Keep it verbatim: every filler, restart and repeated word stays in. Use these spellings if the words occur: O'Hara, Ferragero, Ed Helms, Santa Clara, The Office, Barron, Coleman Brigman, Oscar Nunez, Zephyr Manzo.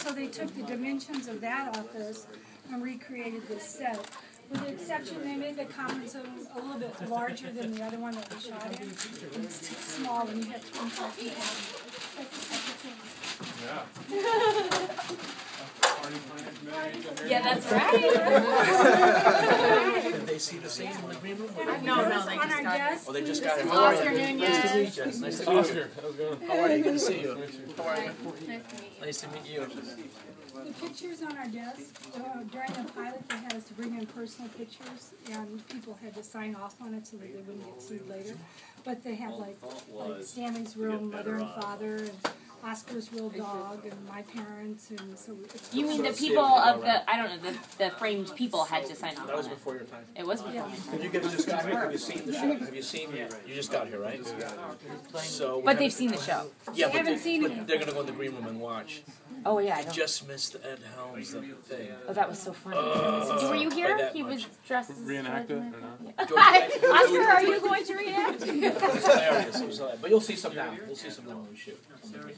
so they took the dimensions of that office and recreated this set. With the exception, they made the comments a, a little bit larger than the other one that we shot in. And it's too small when you have twenty-five people. Yeah. Yeah, that's right. Did they see the same in the green room? No, no, they just got it. Oh, they just got it. Oscar Nunez. Nice to meet you. Oscar, how's it going? How are you? Good to see you. How are you? Nice to meet you. The pictures on our desk, uh, during the pilot they had us to bring in personal pictures, and people had to sign off on it so that they wouldn't get sued later. But they had like, like Stanley's real mother and father, and Oscar's real dog, and my parents, and so... You mean the people of the, I don't know, the, the framed people had to sign off on it? That was before your time. It was before yeah. my time. Did you guys just got here? Have you seen the show? Have you seen it? You just got here, right? So but they've seen the show. Yeah, but, they, seen but they're going to go in the green room and watch. Oh, yeah, I don't. Just missed Ed Helms the thing. Oh, that was so funny. Uh, Were you here? He was dressed as... Reenact it or not? Oscar, are you going to reenact? It was hilarious. It was hilarious. But you'll see some now. You'll see some now when we shoot.